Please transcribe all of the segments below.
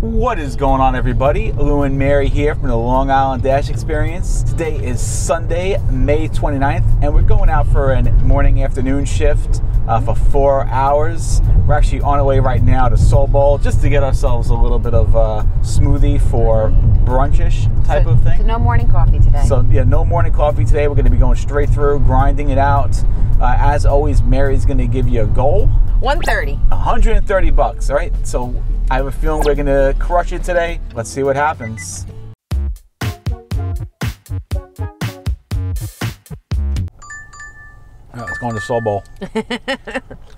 What is going on, everybody? Lou and Mary here from the Long Island Dash Experience. Today is Sunday, May 29th, and we're going out for a morning-afternoon shift for 4 hours. We're actually on our way right now to SoBol just to get ourselves a little bit of smoothie for brunchish type of thing. So no morning coffee today. So yeah, no morning coffee today. We're going to be going straight through, grinding it out. As always, Mary's going to give you a goal. 130. $130, all right? So I have a feeling we're gonna crush it today. Let's see what happens. All right, let's go into SoBol.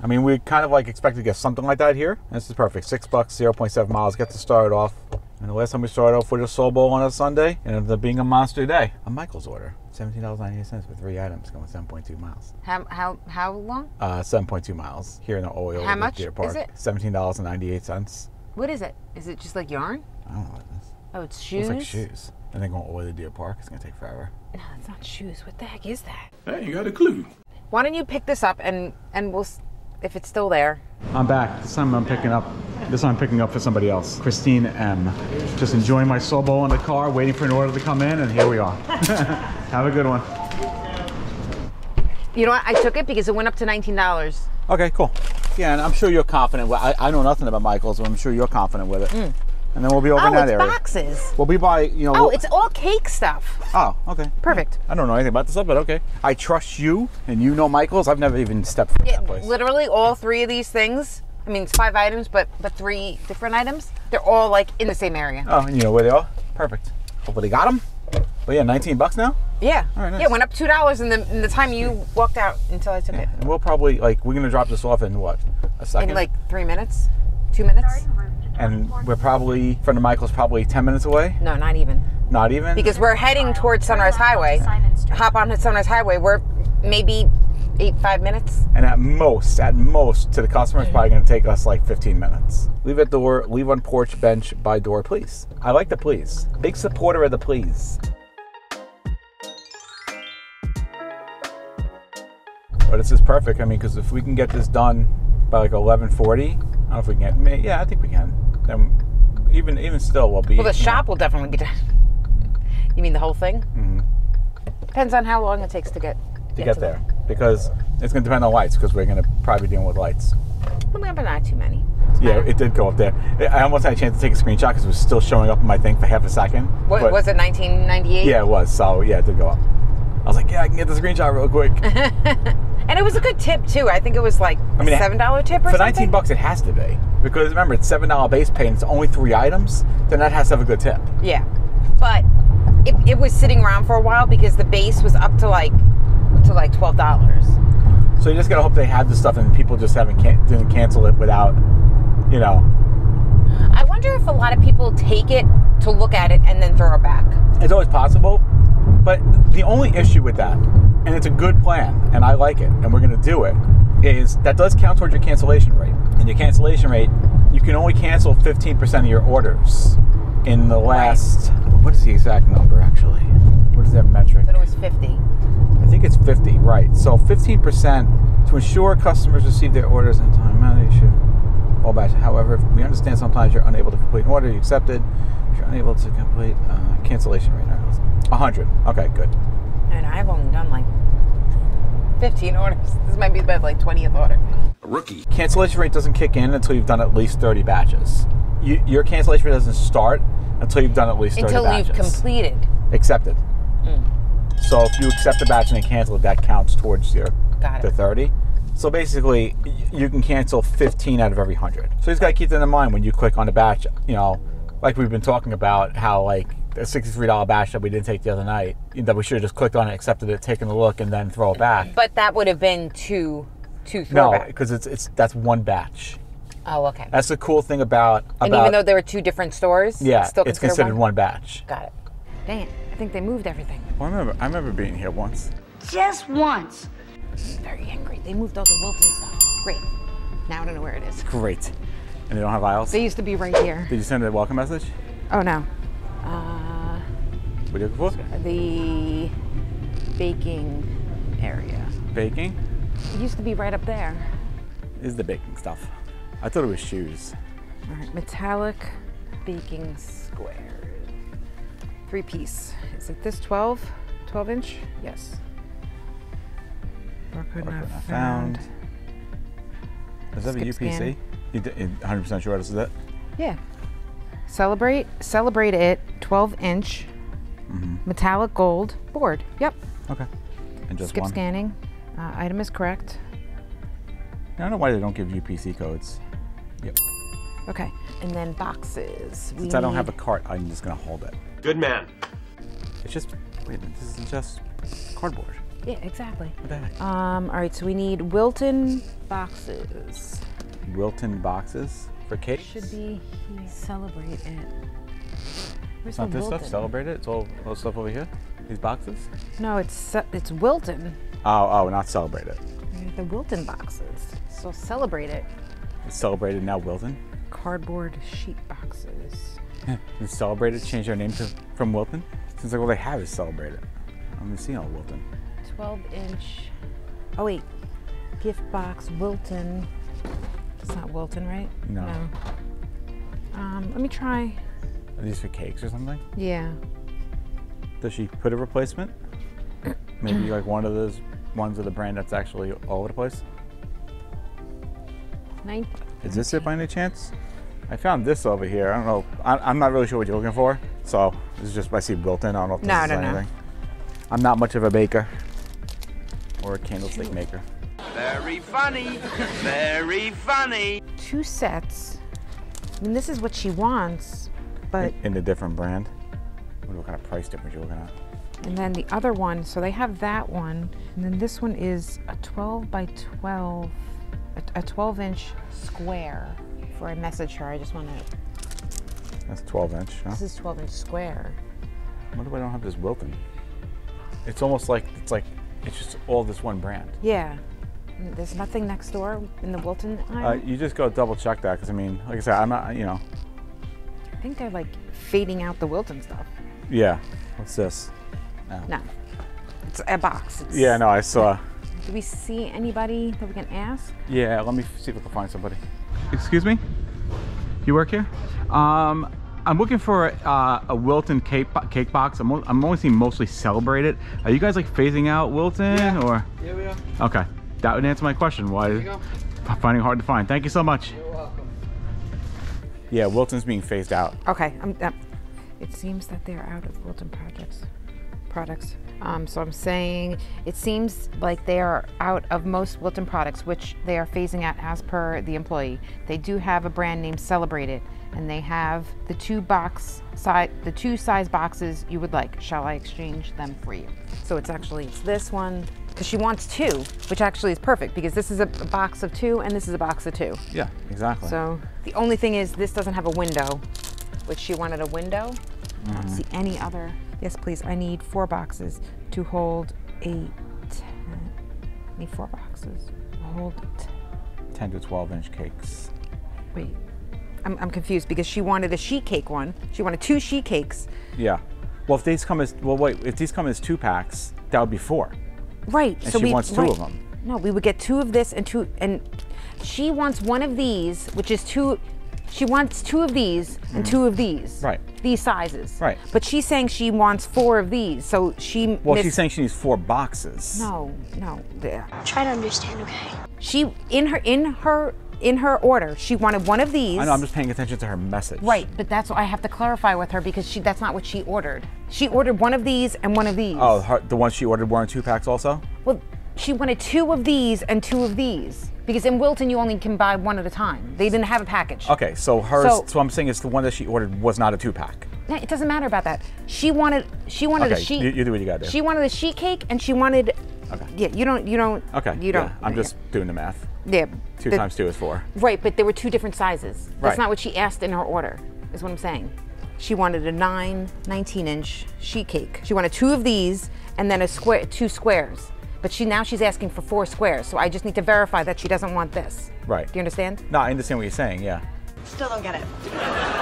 I mean, we kind of like expect to get something like that here. This is perfect. $6, 0.7 miles, get to start off. And the last time we started off with a SoBol on a Sunday, and it ended up being a monster day. A Michael's order, $17.98 for 3 items, going 7.2 miles. How long? 7.2 miles here in the OEO. How much Deer Park. Is it? $17.98. What is it? Is it just like yarn? I don't know what it is. Oh, it's shoes? It's like shoes. And then going all the way to Deer Park, it's going to take forever. No, it's not shoes. What the heck is that? Hey, you got a clue. Why don't you pick this up and we'll, if it's still there. I'm back. This time I'm picking up. This I'm picking up for somebody else. Christine M. Just enjoying my SoBol in the car, waiting for an order to come in, and here we are. Have a good one. You know what? I took it because it went up to $19. Okay, cool. Yeah, and I'm sure you're confident. Well, I know nothing about Michael's, but I'm sure you're confident with it. Mm. And then we'll be over in that area. Oh, it's boxes. Well, we buy, you know. Oh, it's all cake stuff. Oh, okay. Perfect. Yeah. I don't know anything about this stuff, but okay. I trust you, and you know Michael's. I've never even stepped foot in that place. Literally, all 3 of these things. I mean, it's 5 items, but 3 different items. They're all like in the same area. Oh, and you know where they are? Perfect. Hopefully they got them. But yeah, $19 now? Yeah. All right, nice. Yeah, it went up $2 in the time you walked out until I took it. And we'll probably, like, we're going to drop this off in what? A second? In like 3 minutes? 2 minutes? And we're probably, friend of Michael's probably 10 minutes away? No, not even. Not even? Because we're heading towards Sunrise Highway. Hop on to Sunrise Highway. We're maybe 5 minutes. And at most, to the customer, it's probably going to take us like 15 minutes. Leave at door, leave on porch, bench, by door, please. I like the please. Big supporter of the please. But this is perfect. I mean, because if we can get this done by like 11:40, I don't know if we can get, yeah, I think we can. Then even still, we'll be. Well, the shop will definitely get done. You mean the whole thing? Mm-hmm. Depends on how long it takes to get there. Because it's going to depend on lights, because we're going to probably be dealing with lights. Well, but not too many. Yeah, it did go up there. I almost had a chance to take a screenshot because it was still showing up in my thing for half a second. What, was it 1998? Yeah, it was. So, yeah, it did go up. I was like, yeah, I can get the screenshot real quick. And it was a good tip, too. I think it was like a $7 tip or something. For $19, it has to be. Because, remember, it's $7 base pay and it's only 3 items. Then that has to have a good tip. Yeah. But it was sitting around for a while because the base was up to like $12. So you just gotta hope they had the stuff and people just didn't cancel it without, you know. I wonder if a lot of people take it to look at it and then throw it back. It's always possible, but the only issue with that, and it's a good plan, and I like it, and we're gonna do it, is that does count towards your cancellation rate. And your cancellation rate, you can only cancel 15% of your orders in the last, what is the exact number actually? What is that metric? But it was 50. I think it's 50, right? So 15% to ensure customers receive their orders in time. However, if we understand sometimes you're unable to complete an order you accepted. If you're unable to complete cancellation rate, 100. Okay, good. And I've only done like 15 orders. This might be about like 20th order. A rookie. Cancellation rate doesn't kick in until you've done at least 30 batches. Your cancellation rate doesn't start until you've done at least 30 batches. Until you've completed. Accepted. Mm. So if you accept a batch and then cancel it, that counts towards your the 30. So basically, you can cancel 15 out of every 100. So you just got to keep that in mind when you click on a batch. You know, like we've been talking about how like a $63 batch that we didn't take the other night, that we should have just clicked on it, accepted it, taken a look, and then throw it back. But that would have been two throwbacks. No, because that's one batch. Oh, okay. That's the cool thing about even though there were 2 different stores, yeah, it's still considered one batch. Got it. Dang it. I think they moved everything. Well, I remember being here once. Just once. I'm very angry. They moved all the Wilton stuff. Great. Now I don't know where it is. Great. And they don't have aisles? They used to be right here. Did you send a welcome message? Oh, no. What are you looking for? The baking area. Baking? It used to be right up there. This is the baking stuff. I thought it was shoes. All right, metallic baking squared. 3-piece. Is it this 12 inch? Yes. Barcode not found. Is that a UPC? You 100% sure this is it? Yeah. Celebrate It 12-inch metallic gold board. Yep. Okay. And just skip one. Scanning. Item is correct. I don't know why they don't give UPC codes. Yep. Okay. And then boxes. Since I don't have a cart, I'm just going to hold it. Good man. It's just, wait a minute, this is just cardboard. Yeah, exactly. What the heck? All right, so we need Wilton boxes. Wilton boxes for cake? Should be here. Celebrate It. Where's the Wilton? Not this stuff, Celebrate It? It's all stuff over here? These boxes? No, it's Wilton. Oh, not Celebrate It. The Wilton boxes. So Celebrate It. It's Celebrate It now Wilton? Cardboard sheet boxes. Did Celebrate It change their name from Wilton? Since like all they have is Celebrate It. I haven't seen all Wilton. 12-inch. Oh wait, gift box Wilton. It's not Wilton, right? No. Let me try. Are these for cakes or something? Yeah. Does she put a replacement? Maybe like one of those ones of the brand that's actually all over the place. Is this it by any chance? I found this over here. I don't know. I'm not really sure what you're looking for. So this is just I see Wilton. I don't know if this is anything. I'm not much of a baker or a candlestick maker. Very funny. Very funny. 2 sets. I mean, this is what she wants, but in a different brand. What kind of price difference you're looking at? And then the other one. So they have that one, and then this one is a 12 by 12, a 12-inch square for a message here. I just want to. That's 12-inch. Huh? This is 12-inch square. I wonder why I don't have this Wilton. It's almost like it's just all this one brand. Yeah. There's nothing next door in the Wilton aisle. You just go double check that because I mean, like I said, I'm not, you know. I think they're like fading out the Wilton stuff. Yeah. What's this? Oh. No. It's a box. It's, yeah, no, I saw. Do we see anybody that we can ask? Yeah, let me see if I can find somebody. Excuse me? You work here? I'm looking for a Wilton cake box. I'm only seeing mostly Celebrate It. Are you guys like phasing out Wilton or? Yeah, we are. Okay. That would answer my question. Why is finding it hard to find? Thank you so much. You're welcome. Yeah, Wilton's being phased out. Okay. It seems that they're out of Wilton products. So I'm saying it seems like they are out of most Wilton products, which they are phasing out as per the employee. They do have a brand named Celebrate It, and they have the two size boxes you would like. Shall I exchange them for you? So it's this one, because she wants 2, which actually is perfect because this is a box of 2 and this is a box of 2. Yeah, exactly. So the only thing is this doesn't have a window, which she wanted a window. I don't see any other. Yes, please, I need 4 boxes to hold 8. I need 4 boxes, hold 10 to 12 inch cakes. Wait. I'm confused because she wanted a sheet cake one. She wanted 2 sheet cakes. Yeah. Well, if these come as if these come as 2 packs, that would be 4. Right. And so she wants 2 of them. No, we would get 2 of this and 2, and she wants 1 of these, which is 2. She wants 2 of these and 2 of these. Right. These sizes. Right. But she's saying she wants 4 of these, so she. Well, she's saying she needs 4 boxes. No. Yeah. Try to understand, okay? She in her order, she wanted 1 of these. I know, I'm just paying attention to her message. Right, but that's what I have to clarify with her because that's not what she ordered. She ordered 1 of these and 1 of these. Oh, the ones she ordered were in 2 packs also? Well, she wanted 2 of these and 2 of these because in Wilton you only can buy 1 at a time. They didn't have a package. Okay, so so I'm saying it's the one that she ordered was not a 2-pack. It doesn't matter about that. She wanted a sheet. You do what you got there. She wanted a sheet cake and she wanted, yeah, you don't. Yeah, I'm just doing the math. Yeah. 2 times 2 is 4. Right, but there were 2 different sizes. That's not what she asked in her order, is what I'm saying. She wanted a 19-inch sheet cake. She wanted 2 of these and then 2 squares. But now she's asking for 4 squares, so I just need to verify that she doesn't want this. Right. Do you understand? No, I understand what you're saying, yeah. Still don't get it.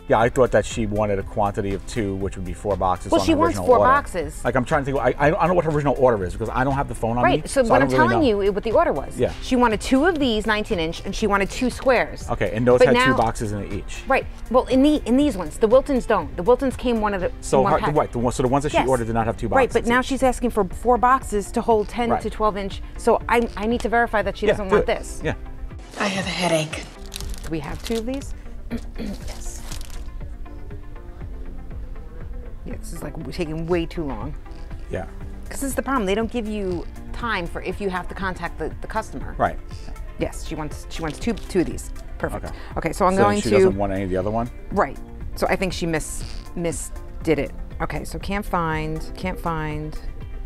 Yeah, I thought that she wanted a quantity of 2, which would be 4 boxes. Well, on she her wants 4 boxes. Like, I'm trying to think, I don't know what her original order is because I don't have the phone on me. Right, so what I'm telling you what the order was. Yeah. She wanted 2 of these 19-inch and she wanted 2 squares. Okay, and those had now, 2 boxes in it each. Right, well, in these ones, the Wiltons don't. The Wiltons came one of the, one pack. Right, so the ones that she ordered did not have 2 boxes. Right, but now she's asking for 4 boxes to hold 10 to 12-inch. So I need to verify that she doesn't want this. Yeah. I have a headache. Do we have 2 of these? Yes. Yeah, this is like taking way too long. Yeah. Because this is the problem. They don't give you time for if you have to contact the customer. Right. Yes, she wants two of these. Perfect. Okay. Okay, so I'm going to. She doesn't want any of the other one. Right. So I think she misdid it. Okay. So can't find.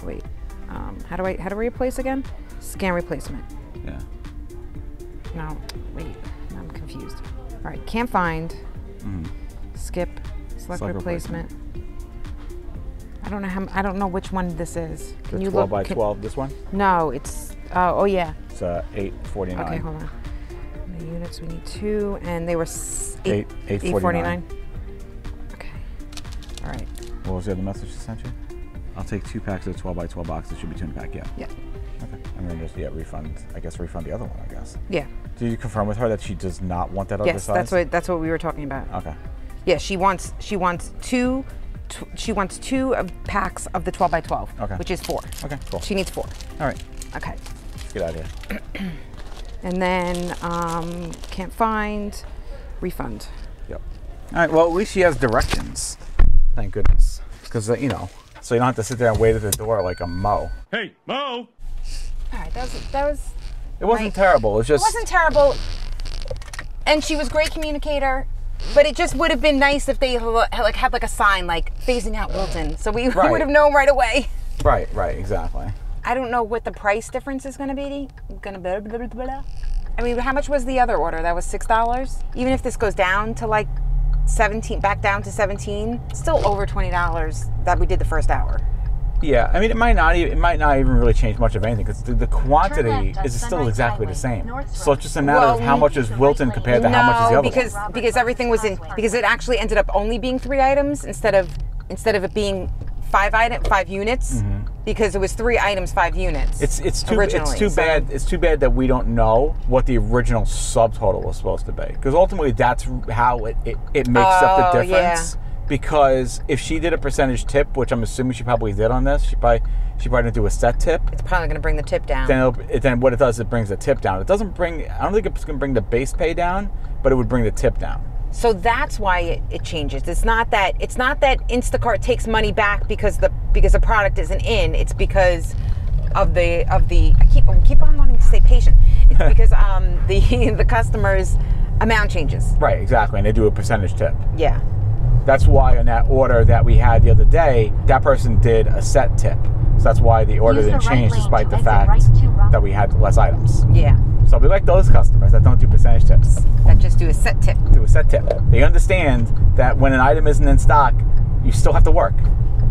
Wait. How do I replace again? Scan replacement. Yeah. No. Wait. I'm confused. All right, can't find, skip, select replacement. I don't know which one this is. Can you 12 by 12, this one? No, it's, oh yeah. It's 849. Okay, hold on. The units, we need 2, and they were 849. Okay, all right. What was the other message she sent you? I'll take 2 packs of 12 by 12 boxes. It should be 2 in a pack, yeah. Yeah. Okay, and then just, yeah, refund the other one, I guess. Yeah. Did you confirm with her that she does not want that other size? Yes, that's what we were talking about. Okay. Yeah, she wants two packs of the 12 by 12, okay, which is 4. Okay, cool. She needs 4. All right. Okay. Let's get out of here. And then, can't find, refund. Yep. All right, well, at least she has directions. Thank goodness. Because, you know, so you don't have to sit there and wait at the door like a Mo. Hey, Mo! All right, It wasn't terrible. It's just. It wasn't terrible, and she was a great communicator. But it just would have been nice if they like had like a sign like phasing out Wilton, so we would have known right away. Right, right, exactly. I don't know what the price difference is going to be. I mean, how much was the other order? That was $6. Even if this goes down to like 17, back down to 17, still over $20 that we did the first hour. Yeah, I mean, it might not even really change much of anything because the quantity is still exactly the same. So it's just a matter of how much is Wilton compared to how much is the other one. Because everything was in, because it actually ended up only being 3 items instead of it being 5 units, because it was 3 items, 5 units. It's too bad that we don't know what the original subtotal was supposed to be, because ultimately that's how it makes up the difference. Yeah. Because if she did a percentage tip, which I'm assuming she probably did on this, she probably didn't do a set tip. It's probably going to bring the tip down. Then what it does is it brings the tip down. It doesn't bring, I don't think it's going to bring the base pay down, but it would bring the tip down. So that's why it changes. It's not that Instacart takes money back because the product isn't in. It's because of the I keep on wanting to say patient. It's because the customer's amount changes. Right, exactly, and they do a percentage tip. Yeah. That's why on that order that we had the other day, that person did a set tip. So that's why the order didn't change despite the fact that we had less items. Yeah. So we like those customers that don't do percentage tips. That just do a set tip. Do a set tip. They understand that when an item isn't in stock, you still have to work.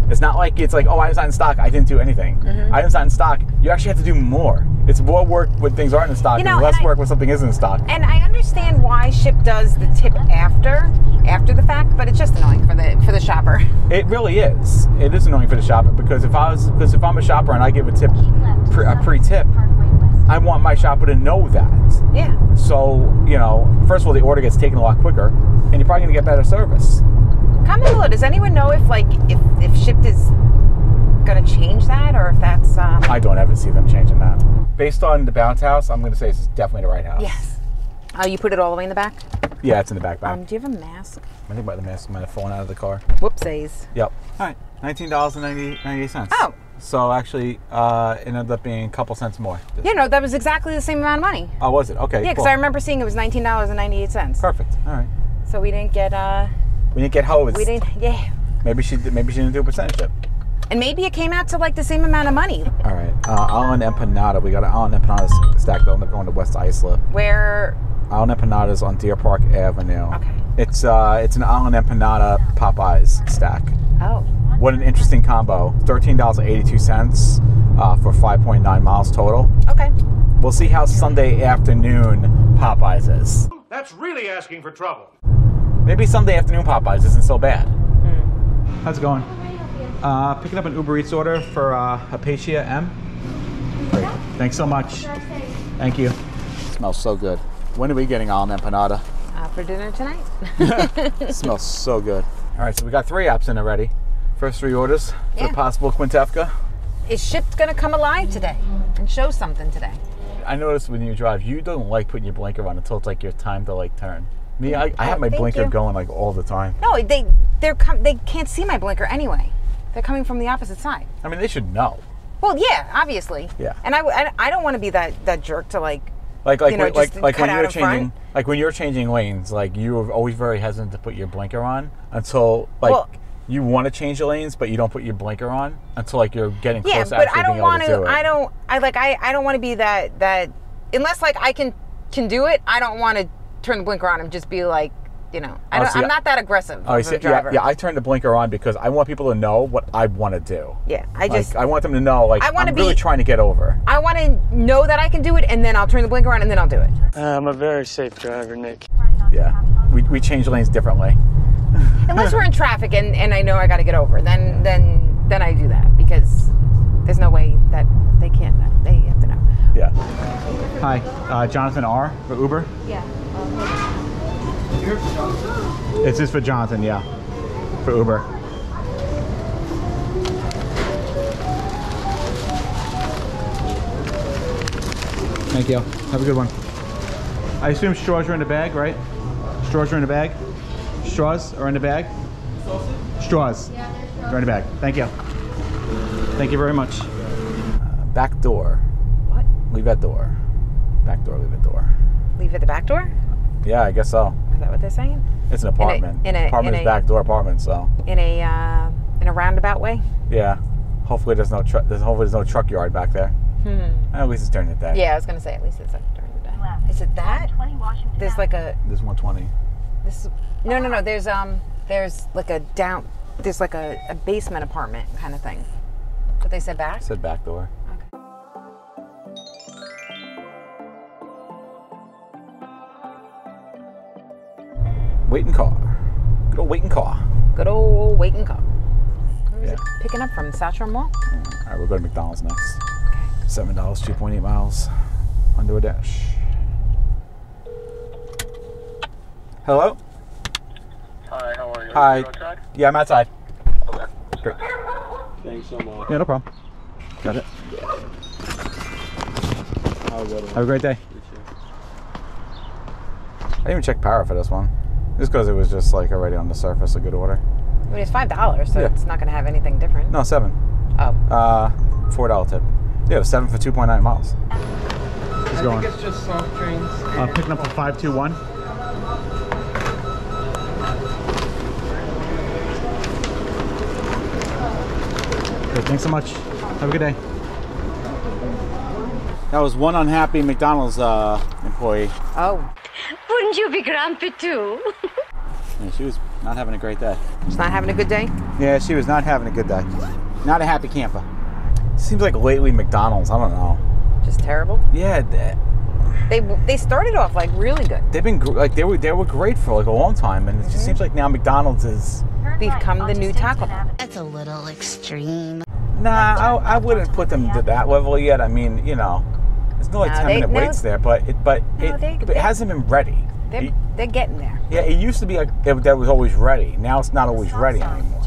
It's not like it's like, oh, item's not in stock, I didn't do anything. Item's not in stock, you actually have to do more. It's more work when things aren't in stock, you know, and less work when something isn't in stock. And I understand why Shipt does the tip after the fact, but it's just annoying for the shopper. It really is. It is annoying for the shopper because if I'm a shopper and I give a tip, a pre-tip, I want my shopper to know that. Yeah. So, you know, first of all, the order gets taken a lot quicker, and you're probably gonna get better service. Comment below. Does anyone know if Shipt is gonna change that, or if that's? I don't ever see them changing that. Based on the bounce house, I'm gonna say this is definitely the right house. Yes. Oh, you put it all the way in the back? Yeah, it's in the back. Do you have a mask? I think about the mask might have fallen out of the car. Whoopsies. Yep. All right, $19.98. Oh. So actually, it ended up being a couple cents more. Yeah, no, that was exactly the same amount of money. Oh, was it? Okay. Yeah, because I remember seeing it was $19.98. Perfect. All right. So we didn't get. We didn't get hosed. We didn't, yeah. Maybe she didn't do a percentage tip. And maybe it came out to like the same amount of money. All right, Island Empanada. We got an Island Empanada stack that ended up going to West Isla. Where? Island Empanada's on Deer Park Avenue. Okay. It's an Island Empanada Popeyes stack. Oh. What an interesting combo. $13.82 for 5.9 miles total. Okay. We'll see how Sunday afternoon Popeyes is. That's really asking for trouble. Maybe Sunday afternoon Popeyes isn't so bad. Mm. How's it going? Picking up an Uber Eats order for Hypatia M. Great. Thanks so much. Thank you. It smells so good. When are we getting Island Empanada? For dinner tonight. It smells so good. All right, so we got three apps in already. First three orders for the possible Quintefka. Is Shipt gonna come alive today and show something today? I noticed when you drive, you don't like putting your blinker on until it's like your time to like turn. Me, I have my blinker going like all the time. No, they can't see my blinker anyway. They're coming from the opposite side. I mean, they should know. Well, yeah, obviously. Yeah. And I don't want to be that jerk to like you know, like when you're changing lanes, like you are always very hesitant to put your blinker on until like. Well, you want to change the lanes, but you don't put your blinker on until like you're getting close to actually being able to do it. I don't want to be that unless like I can do it. I don't want to turn the blinker on and just be like, you know, I'm not that aggressive of a driver. Yeah, I turn the blinker on because I want people to know what I want to do. Yeah, I want them to know like I'm really trying to get over. I want to know that I can do it, and then I'll turn the blinker on and then I'll do it. I'm a very safe driver, Nick. Yeah, we change lanes differently. Unless we're in traffic and I know I got to get over, then I do that because there's no way that they can't. They have to know. Yeah. Hi, Jonathan R for Uber. Yeah. It's just for Jonathan, yeah, for Uber. Thank you. Have a good one. I assume straws are in the bag, right? Straws are in the bag. Straws are in the bag? Straws. Yeah, they're straws. They're in the bag. Thank you. Thank you very much. Back door. What? Leave at door. Back door, leave at door. Leave at the back door? Yeah, I guess so. Is that what they're saying? It's an apartment. Apartment is back door apartment, so. In a roundabout way? Yeah. Hopefully there's no truck yard back there. Hmm. At least it's during the day. Yeah, I was going to say at least it's during the day. Left. Is it that? There's like a... There's 120. This is, no. There's like a down. There's like a basement apartment kind of thing. But they said back. It said back door. Okay. Waiting car. Good old waiting car. Good old waiting car. Yeah. Picking up from Satchel Mall. All right, we'll go to McDonald's next. Okay. $7, 2.8 miles, onto a dash. Hello? Hi, how are you? Hi. Are you outside? Yeah, I'm outside. Okay. Great. Thanks so much. Yeah, no problem. Got it. Have a great day. I didn't even check power for this one. Just because it was just like already on the surface, a good order. I mean, it's $5, so it's not going to have anything different. No, $7. Oh. $4 tip. Yeah, it was $7 for 2.9 miles. I think it's just soft drinks. Picking up a 521. Thanks so much. Have a good day. That was one unhappy McDonald's employee. Oh. Wouldn't you be grumpy too? Yeah, she was not having a great day. She's not having a good day? Yeah, she was not having a good day. Not a happy camper. Seems like lately McDonald's, I don't know. Just terrible? Yeah. They started off like really good. They've been like they were great for like a long time, and it just seems like now McDonald's is become the new Taco Bell. That's a little extreme. Nah, I wouldn't put them to that level yet. I mean, you know, there's no like 10-minute waits there, but it hasn't been ready. They're getting there. Yeah, it used to be like that was always ready. Now it's not always ready anymore.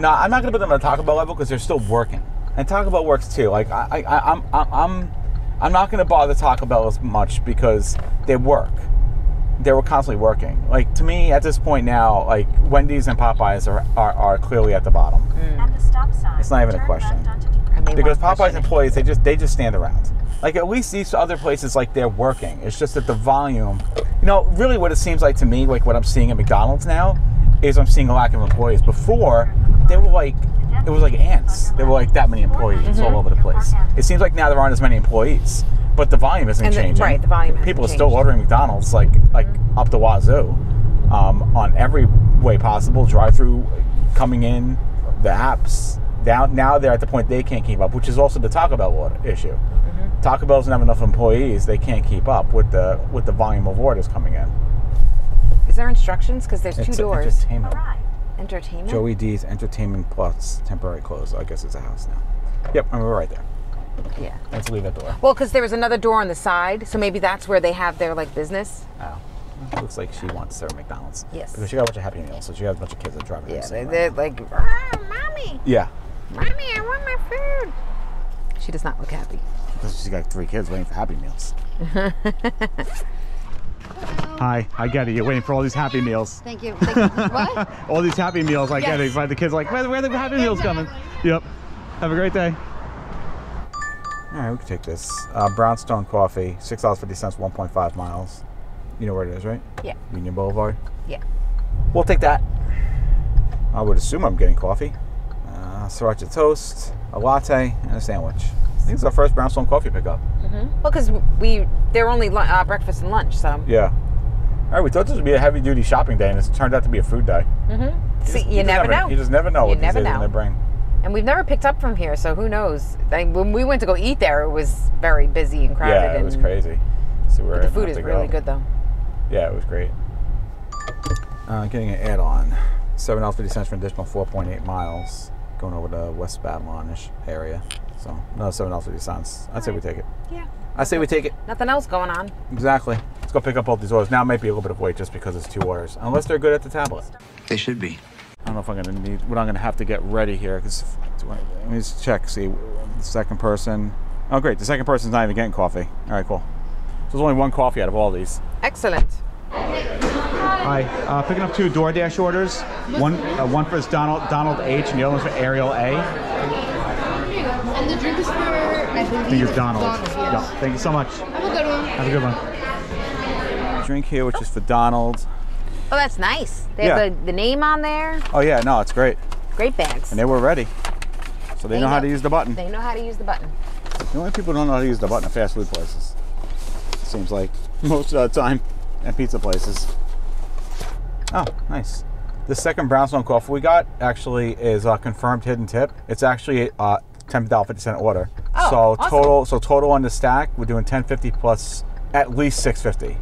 Nah, I'm not gonna put them on the Taco Bell level because they're still working, and Taco Bell works too. Like I'm not gonna bother Taco Bell as much because they work. They were constantly working. Like to me, at this point now, like Wendy's and Popeyes are clearly at the bottom. Mm. At the stop sign, it's not even a question. Because Popeyes employees, they just stand around. Like at least these other places, like they're working. It's just that the volume, you know, really what it seems like to me, like what I'm seeing at McDonald's now, is I'm seeing a lack of employees. Before, they were like, it was like ants. There were like that many employees all over the place. It seems like now there aren't as many employees. But the volume isn't changing. Right, the volume isn't People are still ordering McDonald's like up the wazoo on every way possible, drive-through, coming in, the apps. Now they're at the point they can't keep up, which is also the Taco Bell issue. Mm-hmm. Taco Bell doesn't have enough employees. They can't keep up with the volume of orders coming in. Is there instructions? Because there's two doors. Entertainment. Entertainment? Joey D's Entertainment Plus temporary closed. I guess it's a house now. Yep, and we're right there. Yeah. Let's leave that door. Well, because there was another door on the side, so maybe that's where they have their, like, business. Oh. Looks like she wants to serve McDonald's. Yes. Because she got a bunch of Happy Meals, so she got a bunch of kids that drive her. Yeah, they're like, oh, Mommy. Yeah. Mommy, I want my food. She does not look happy. Because she's got three kids waiting for Happy Meals. Hi, I get it. You're waiting for all these Happy Meals. Thank you. Thank you. What? All these Happy Meals, I get it. But the kids are like, where are the Happy Meals coming? Yep. Have a great day. All right, we can take this. Brownstone Coffee, $6.50, 1.5 miles. You know where it is, right? Yeah. Union Boulevard? Yeah. We'll take that. I would assume I'm getting coffee. Sriracha toast, a latte, and a sandwich. I think it's our first Brownstone Coffee pickup. Mm-hmm. Well, because they're only breakfast and lunch, so. Yeah. All right, we thought this would be a heavy-duty shopping day, and it's turned out to be a food day. Mm-hmm. See, you never know. You just never know what these days are in their brain. And we've never picked up from here, so who knows? When we went to go eat there, it was very busy and crowded. Yeah, it was crazy. So but the food is really good, though. Yeah, it was great. Getting an add-on. $7.50 for an additional 4.8 miles. Going over to West Babylon-ish area. So, another $7.50. I'd say we take it. Yeah. I say we take it. Nothing else going on. Exactly. Let's go pick up both these orders. Now it might be a little bit of wait just because it's two orders. Unless they're good at the tablet. They should be. I don't know if I'm going to need what I'm going to have to get ready here because let me just check. See, the second person. Oh, great. The second person's not even getting coffee. All right, cool. So there's only one coffee out of all these. Excellent. Hi. Picking up two DoorDash orders. One for Donald H and the other one's for Ariel A. And the drink is for, I think it's Donald. Yes. Yeah. Thank you so much. Have a good one. Have a good one. Drink here, which is for Donald. Oh, that's nice. They have the name on there. Oh, yeah. No, it's great. Great bags. And they were ready. So they know how to use the button. They know how to use the button. The only people who don't know how to use the button are fast food places. It seems like most of the time at pizza places. Oh, nice. The second Brownstone Coffee we got actually is a confirmed hidden tip. It's actually a $10.50 order. Oh, so awesome. Total on the stack, we're doing $10.50 plus at least $6.50.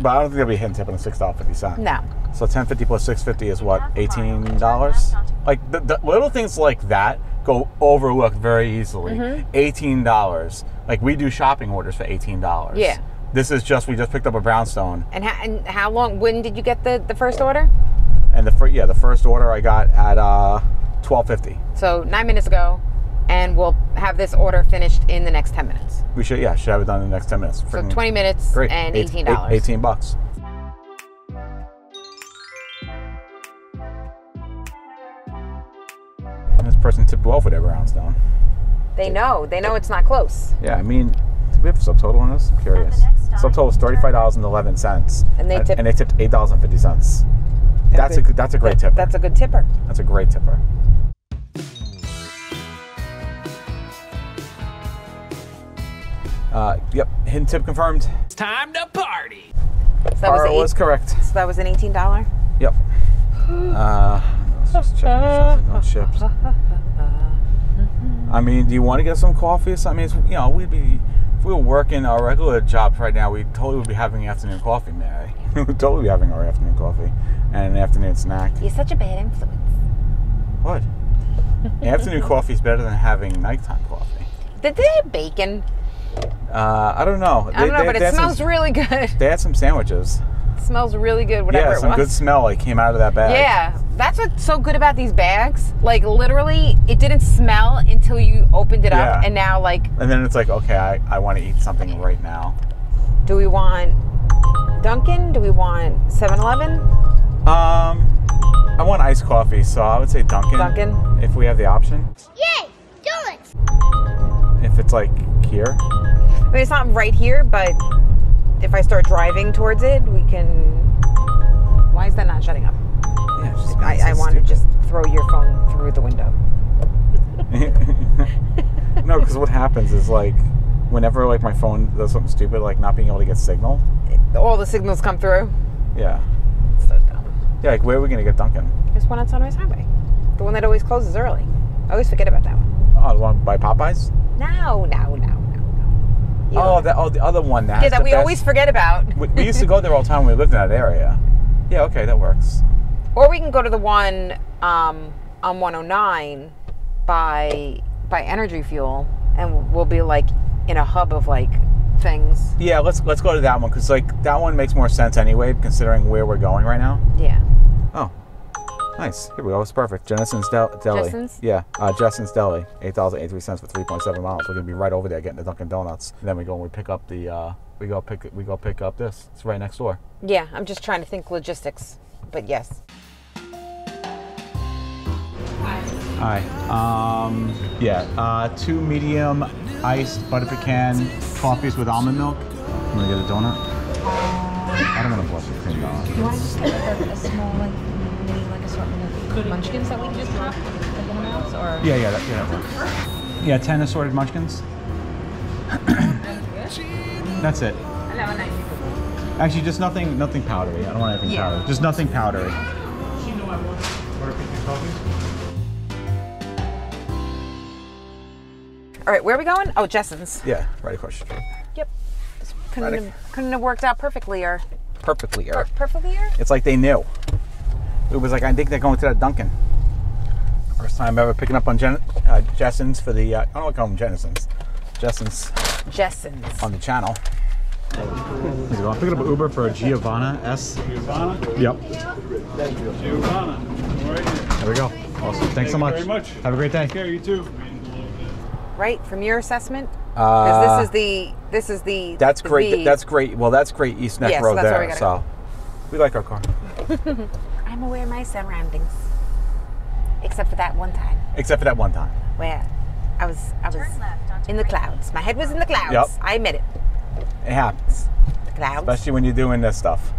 But I don't think there'll be a hidden tip on the $6.50. No. So $10.50 plus $6.50 is what, $18? Like the little things like that go overlooked very easily. Mm-hmm. $18. Like we do shopping orders for $18. Yeah. This is just we picked up a Brownstone. And how long? When did you get the first order? And the first order I got at 12:50. So 9 minutes ago. And we'll have this order finished in the next 10 minutes. We should have it done in the next 10 minutes. So 20 minutes great. And $18. $18. And this person tipped well for their Brownstone. They know. They know it's not close. Yeah, I mean, do we have a subtotal on this? I'm curious. Subtotal is $35.11. And they tipped $8.50. That's a great tipper. That's a good tipper. That's a great tipper. Yep, hidden tip confirmed. It's time to party. So that was correct. So that was an $18? Yep. Let's just check on chips. I mean, do you want to get some coffee or something? I mean, you know, if we were working our regular jobs right now, we totally would be having afternoon coffee, Mary. We would totally be having our afternoon coffee and an afternoon snack. You're such a bad influence. What? Afternoon coffee is better than having nighttime coffee. Did they have bacon? I don't know. But it smells really good. They had some sandwiches. It smells really good, whatever it was. Yeah, some good smell like came out of that bag. Yeah, that's what's so good about these bags. Like, literally, it didn't smell until you opened it up, and now, like... And then it's like, okay, I want to eat something right now. Do we want Dunkin'? Do we want 7-Eleven? I want iced coffee, so I would say Dunkin'. Dunkin'? If we have the option. Yay! Donuts! If it's, like, here... I mean, it's not right here, but if I start driving towards it, we can... Why is that not shutting up? Yeah, just I want to just throw your phone through the window. No, because what happens is, like, whenever, like, my phone does something stupid, like not being able to get signal. All the signals come through? Yeah. It's so dumb. Yeah, like, where are we going to get Dunkin'? There's one on Sunrise Highway. The one that always closes early. I always forget about that one. Oh, the one by Popeyes? No. Oh, the other one that we always forget about. We used to go there all the time when we lived in that area. Yeah, okay, that works. Or we can go to the one on 109 by Energy Fuel, and we'll be like in a hub of like things. Yeah, let's go to that one, because like that one makes more sense anyway, considering where we're going right now. Yeah. Oh, nice. Here we go. It's perfect. Justin's Deli. Justin's? Yeah, Justin's Deli. $8.83 for 3.7 miles. We're gonna be right over there getting the Dunkin' Donuts, and then we go and we pick up the. We go pick up this. It's right next door. Yeah, I'm just trying to think logistics, but yes. Hi. Two medium iced butter pecan coffees with almond milk. I'm gonna get a donut. I don't want to blush with cream donuts. Do you want to just get a small, like, maybe like assortment of munchkins that we can just drop like in the mouths, or? Yeah, that works. Yeah, 10 assorted munchkins. That's it. Actually, just nothing powdery. I don't want anything powdery. Just nothing powdery. She knew I wanted butter pecan coffees. All right, where are we going? Oh, Justin's. Yeah, right across the street. Yep. Couldn't have worked out perfectly, or... Perfectly, or... Perfectly, or? It's like they knew. It was like, I think they're going to that Dunkin'. First time ever picking up on Justin's for the... I don't know what I call them, Jennison's. Justin's. On the channel. I'm picking up an Uber for a Giovanna S. Giovanna? Yep. Thank you. Giovanna. Right. There we go. Awesome. Thanks so much. Thank you very much. Have a great day. Take care, you too. Right, from your assessment, because this is the. That's great. That's great. Well, that's great. East Neck Road so there. We like our car. I'm aware of my surroundings, except for that one time where I was in the clouds. My head was in the clouds. Yep. I admit it. It happens. The clouds, especially when you're doing this stuff.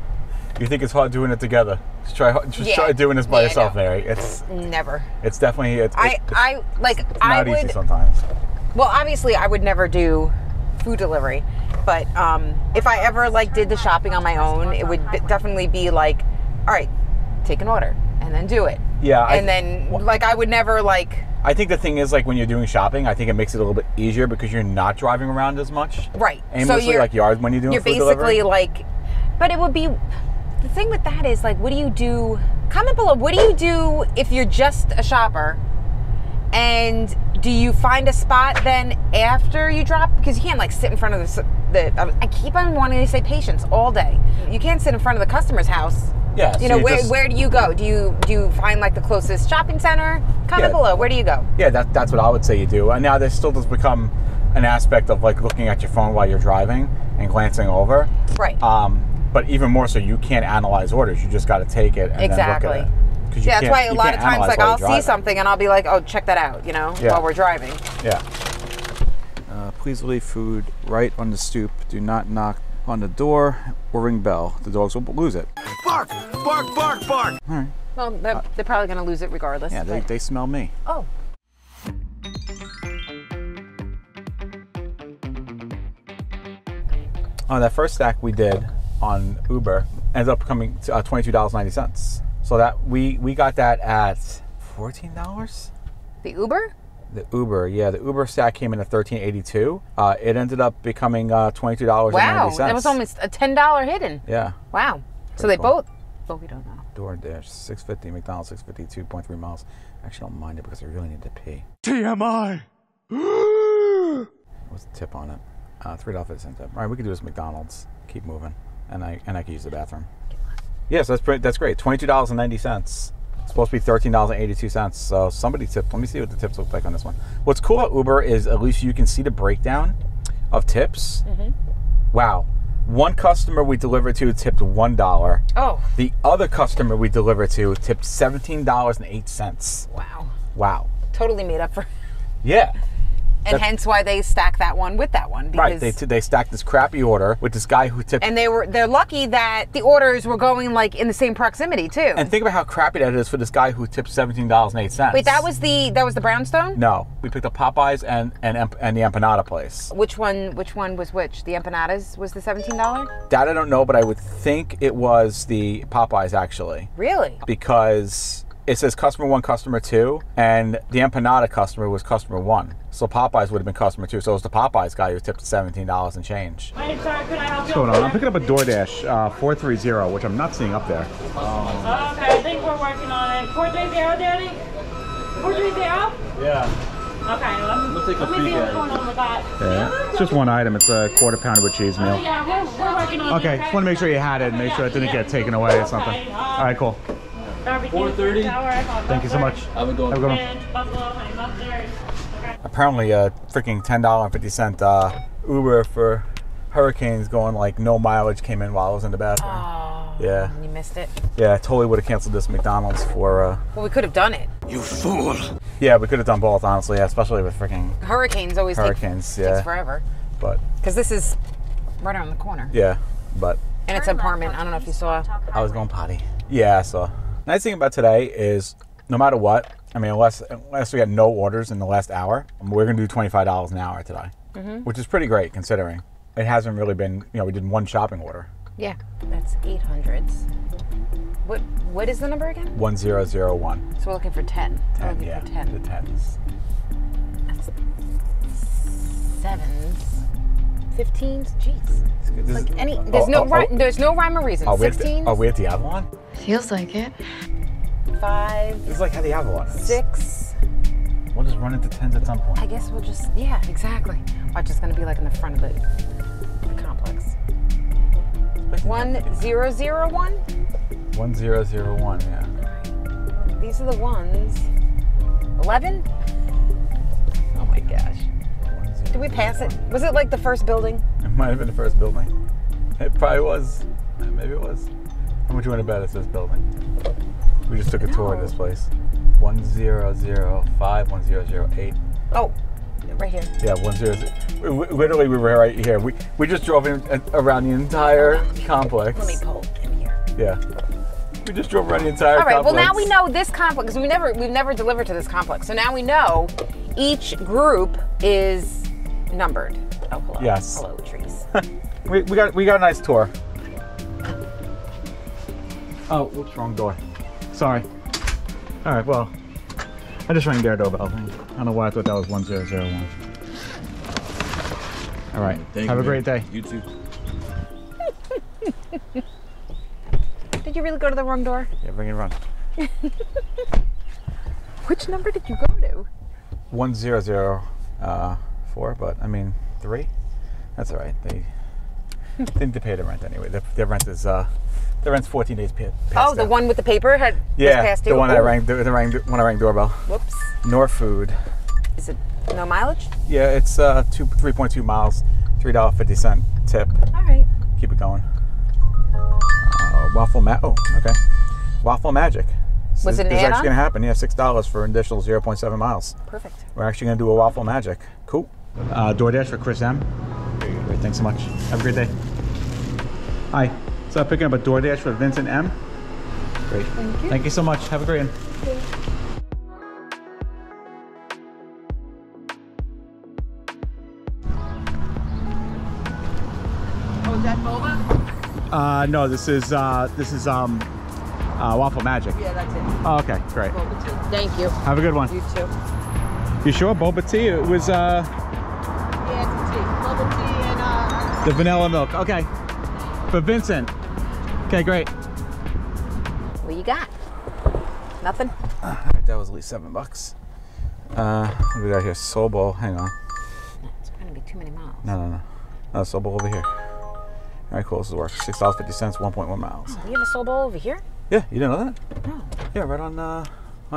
You think it's hard doing it together. Just try doing this by yourself, Mary. It's never. It's definitely. It's not easy sometimes. Well, obviously, I would never do food delivery, but if I ever like did the shopping on my own, it would definitely be like, all right, take an order and then do it. Yeah, and then like I would never like. I think the thing is like when you're doing shopping, I think it makes it a little bit easier because you're not driving around as much. Right. And so mostly like yards when you're doing food delivery. You're basically like, but it would be. The thing with that is like, what do you do? Comment below. What do you do if you're just a shopper? And do you find a spot then after you drop? Because you can't like sit in front of the I keep on wanting to say patients all day. You can't sit in front of the customer's house. Yeah. You know, so where do you go? Do you find like the closest shopping center? Comment below. Where do you go? Yeah, that's what I would say you do. And now this still does become an aspect of like looking at your phone while you're driving and glancing over. Right. But even more so, you can't analyze orders. You just got to take it and then look at it. Yeah, that's why a lot of times, like, I'll see something and I'll be like, oh, check that out, you know, while we're driving. Yeah. Please leave food right on the stoop. Do not knock on the door or ring bell. The dogs will lose it. Bark! Bark! Bark! Bark! All right. Well, they're probably going to lose it regardless. Yeah, they smell me. Oh. Oh, that first stack we did on Uber ended up coming to $22.90. So that we got that at $14. The Uber, yeah. The Uber stack came in at $13.82. It ended up becoming $22.90. Wow, that was almost a $10 hidden. Yeah. Wow. Pretty so they cool. both we don't know. DoorDash, $6.50. McDonald's, $6.50, 2.3 miles. Actually, I don't mind it because I really need to pee. TMI. What's the tip on it? $3.50 tip. All right, we could do this at McDonald's. Keep moving, and I could use the bathroom. Yes, that's great. $22.90. It's supposed to be $13.82. So somebody tipped. Let me see what the tips look like on this one. What's cool about Uber is at least you can see the breakdown of tips. Mm-hmm. Wow. One customer we delivered to tipped $1. Oh. The other customer we delivered to tipped $17.08. Wow. Wow. Totally made up for. Yeah. And hence why they stack that one with that one. Because right, they stacked this crappy order with this guy who tipped. And they're lucky that the orders were going like in the same proximity too. And think about how crappy that is for this guy who tipped $17.08. Wait, that was the Brownstone? No, we picked up Popeyes and the empanada place. Which one was which? The empanadas was the $17? That I don't know, but I would think it was the Popeyes actually. Really? Because it says customer one, customer two, and the empanada customer was customer one. So Popeyes would have been customer two. So it was the Popeyes guy who was tipped $17 and change. I'm sorry, could I help you? What's going on? I'm picking up a DoorDash 430, which I'm not seeing up there. Oh, okay, I think we're working on it. 430, Daddy? 430? Yeah. Okay, let me see what's going on with that. Yeah. It's just one item. It's a quarter pounder with cheese meal. Yeah, we're working on it. Okay, just want to make sure you had it and make sure it didn't get taken away or something. All right, cool. 4:30. Thank you so much. Have a good one. Apparently, a freaking $10.50 Uber for hurricanes going like no mileage came in while I was in the bathroom. Oh, yeah. You missed it. Yeah, I totally would have canceled this McDonald's for. Well, we could have done it. You fool. Yeah, we could have done both, honestly. Yeah, especially with freaking hurricanes. Always hurricanes. Takes forever. But because this is right around the corner. Yeah, but. And it's an apartment. I don't know if you saw. I was going potty. Yeah, I saw. Nice thing about today is, no matter what, I mean, unless we got no orders in the last hour, we're going to do $25 an hour today, which is pretty great considering it hasn't really been. You know, we did one shopping order. Yeah, that's 800s. What is the number again? 1001. So we're looking for 10. We're looking for 10. The tens. That's sevens. 15s. Jeez. Like any. There's there's no rhyme or reason. 16. Are we at the Avalon? Feels like it. 5. It's like how the Avalon is. 6. We'll just run into 10s at some point. I guess we'll just, yeah, exactly. Watch, it's gonna be like in the front of the complex. 1001? 1001, yeah. These are the ones. 11? Oh my gosh. Did we pass it? Was it like the first building? It might have been the first building. It probably was. Maybe it was. How much you want to bet it's this building? We just took a tour of this place. 1005, 1008. Oh, right here. Yeah, 100. Literally, we were right here. We just drove in around the entire complex. Let me pull in here. Yeah. We just drove around the entire complex. All right, well now we know this complex. We've never delivered to this complex. So now we know each group is numbered. Oh, hello. Yes. Hello, trees. we got a nice tour. Oh, whoops, wrong door. Sorry. All right, well, I just rang their doorbell. I don't know why I thought that was 1001. All right, have a great day. You too. Did you really go to the wrong door? Yeah, bring it around. Which number did you go to? 1004, but I mean 3. That's all right. They didn't pay the rent anyway. Their rent is the rent's 14 days past due. Oh, the one with the paper was past due? Yeah, the one I rang doorbell. Whoops. Nor food. Is it no mileage? Yeah, it's 3.2 miles, $3.50 tip. All right. Keep it going. Waffle Magic. Was it an add-on? It's actually going to happen. Yeah, $6 for an additional 0.7 miles. Perfect. We're actually going to do a Waffle Magic. Cool. DoorDash for Chris M. Great, thanks so much. Have a great day. Hi. So I'm picking up a DoorDash for Vincent M. Great. Thank you. Thank you so much. Have a great one. Oh, is that boba? No, this is Waffle Magic. Yeah, that's it. Oh, okay, great. Boba tea. Thank you. Have a good one. You too. You sure? Boba tea? It was yeah, it's tea. Boba tea and the vanilla milk. Okay. For Vincent. Okay, great. What you got? Nothing? Alright, that was at least $7. What do we got here? SoBol. Hang on. It's going to be too many miles. No, SoBol over here. Alright, cool. This is work. $6.50, 1.1 miles. Oh, you have a SoBol over here? Yeah, you didn't know that? No. Yeah, right on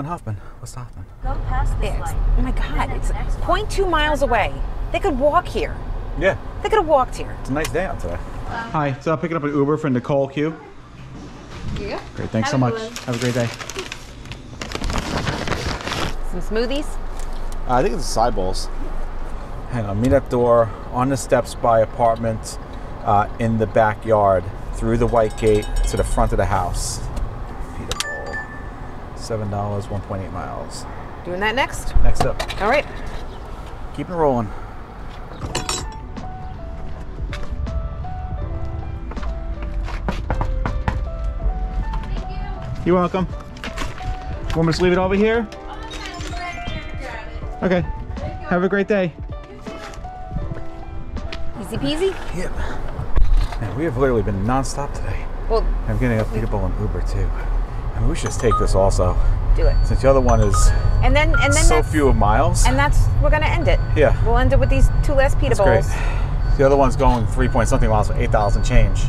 Hoffman. What's Hoffman? Go past this light. Oh my god, it's 0.2 miles away. They could walk here. Yeah. They could have walked here. It's a nice day out today. Hi, so I'm picking up an Uber for Nicole Q. Yeah. Great, thanks so much. Have a great day. Some smoothies? I think it's the side bowls. Hang on, meet up door, on the steps by apartment, in the backyard, through the white gate, to the front of the house. Pita Bowl. $7, 1.8 miles. Doing that next? Next up. All right. Keep it rolling. You're welcome. Want me to leave it over here? Okay. Have a great day. Easy peasy? Yep. Man, we have literally been nonstop today. Well, I'm getting a Pita Bowl and Uber too. I mean, we should just take this also. Do it. Since the other one is and then so few miles. And that's, we're going to end it. Yeah. We'll end it with these two last Pita Bowls. Great. The other one's going 3-point-something miles for 8,000 change.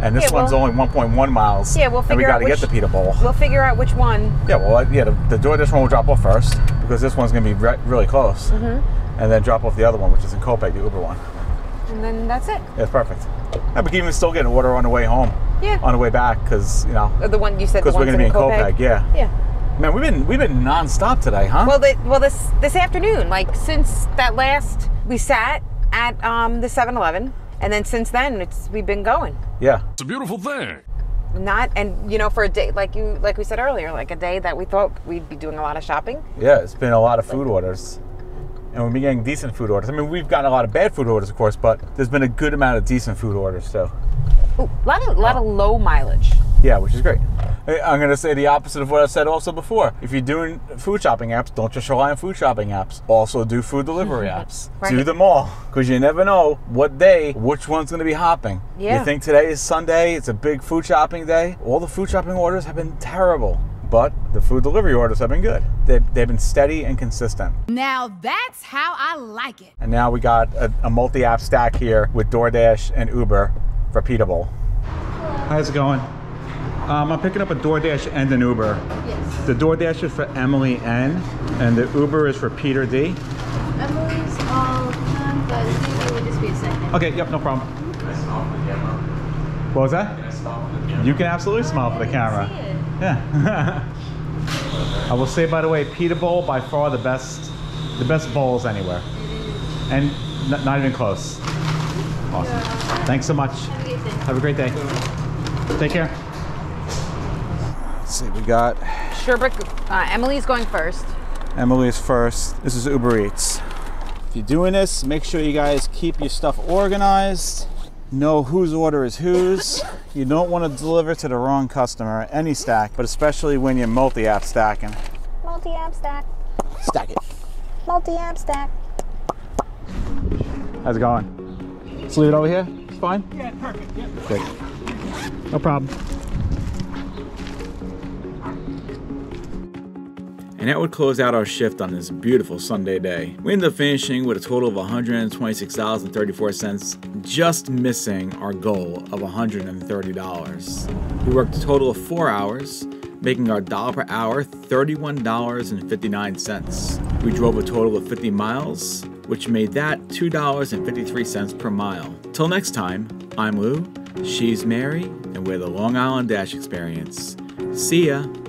And this one's only 1.1 miles. Yeah, we'll figure out. And we got to get the Pita Bowl. We'll figure out which one. Yeah, well, yeah, the DoorDash one will drop off first because this one's going to be really close. Mm-hmm. And then drop off the other one, which is in Copag, the Uber one. And then that's it. Yeah, it's perfect. Yeah, but you can still get an order on the way home. Yeah. On the way back, because, you know. The one you said. Because we're going to be in Copag. Yeah. Yeah. Man, we've been nonstop today, huh? Well, this afternoon, like since that last we sat at the 7-Eleven. And then since then, we've been going. Yeah, it's a beautiful thing. And you know, for a day like we said earlier, like a day that we thought we'd be doing a lot of shopping. Yeah, it's been a lot of food orders, and we've been getting decent food orders. I mean, we've gotten a lot of bad food orders, of course, but there's been a good amount of decent food orders. So, ooh, a lot of low mileage. Yeah, which is great. I'm gonna say the opposite of what I said also before. If you're doing food shopping apps, don't just rely on food shopping apps. Also do food delivery apps. Right. Do them all, because you never know what day, which one's gonna be hopping. Yeah. You think today is Sunday, it's a big food shopping day. All the food shopping orders have been terrible, but the food delivery orders have been good. They've been steady and consistent. Now that's how I like it. And now we got a multi-app stack here with DoorDash and Uber for Pita Bowl. How's it going? I'm picking up a DoorDash and an Uber. Yes. The DoorDash is for Emily N, and the Uber is for Peter D. Emily's all done, but it would just be a second. Okay, yep, no problem. Can I smile for the camera? What was that? Can I smile for the camera? You can absolutely smile for the camera. See it. Yeah. I will say, by the way, Pita Bowl, by far the best bowls anywhere. And not even close. Awesome. Yeah. Thanks so much. Have a great day. Have a great day. Take care. See, we got Sherbrooke. Emily's going first. Emily's first. This is Uber Eats. If you're doing this, make sure you guys keep your stuff organized. Know whose order is whose. You don't want to deliver to the wrong customer, any stack, but especially when you're multi-app stacking. Multi-app stack. Stack it. Multi-app stack. How's it going? Let's leave it over here. It's fine? Yeah, perfect. Yep. Good. No problem. And that would close out our shift on this beautiful Sunday day. We ended up finishing with a total of $126.34, just missing our goal of $130. We worked a total of 4 hours, making our dollar per hour $31.59. We drove a total of 50 miles, which made that $2.53 per mile. Till next time, I'm Lou, she's Mary, and we're the Long Island Dash Experience. See ya.